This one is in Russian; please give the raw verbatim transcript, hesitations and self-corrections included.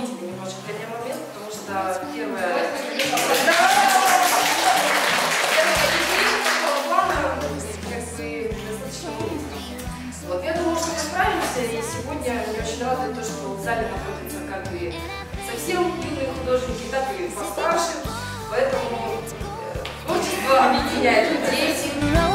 дополнительный немножко для меня момент, потому что первое... Вот, я думаю, что мы справимся, и сегодня меня очень радует то, что в зале находятся как бы совсем юные художники, так и постарше, поэтому творчество объединяет людей.